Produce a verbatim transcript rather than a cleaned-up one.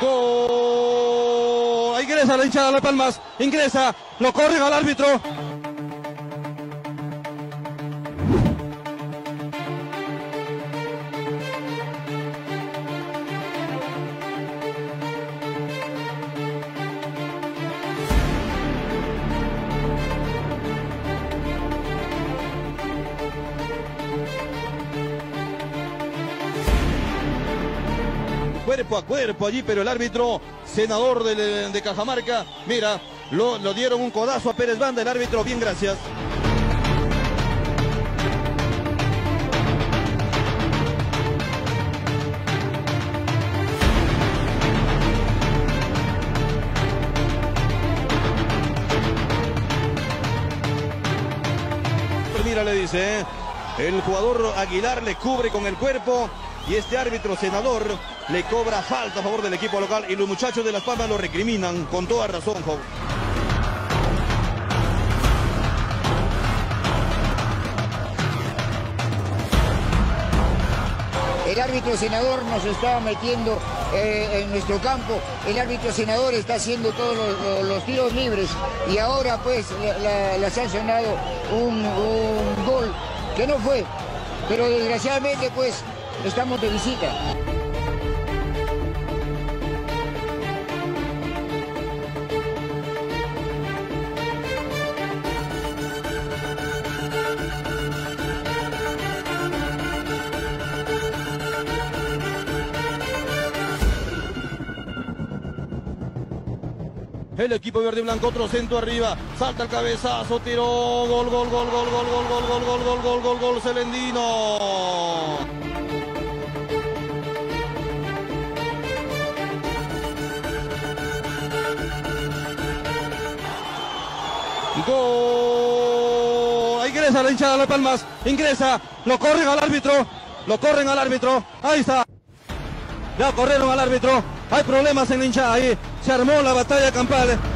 ¡Gol! Ahí ingresa la hinchada de Las Palmas, ingresa, lo corre al árbitro. Cuerpo a cuerpo allí, pero el árbitro senador de, de Cajamarca, mira, lo, lo dieron un codazo a Pérez Banda, el árbitro, bien, gracias. Mira, le dice, ¿eh? El jugador Aguilar le cubre con el cuerpo y este árbitro senador le cobra falta a favor del equipo local y los muchachos de Las Palmas lo recriminan con toda razón, Job. El árbitro senador nos está metiendo eh, en nuestro campo, el árbitro senador está haciendo todos los, los, los tiros libres y ahora pues le ha sancionado un, un gol que no fue, pero desgraciadamente pues estamos de visita. El equipo verde y blanco, otro centro arriba, salta el cabezazo, tiró, gol, gol, gol, gol, gol, gol, gol, gol, gol, gol, gol, gol, gol, Celendino. Gol, ahí ingresa la hinchada de Las Palmas, ingresa, lo corren al árbitro, lo corren al árbitro, ahí está, ya corrieron al árbitro, hay problemas en la hinchada ahí. Se armó la batalla campal.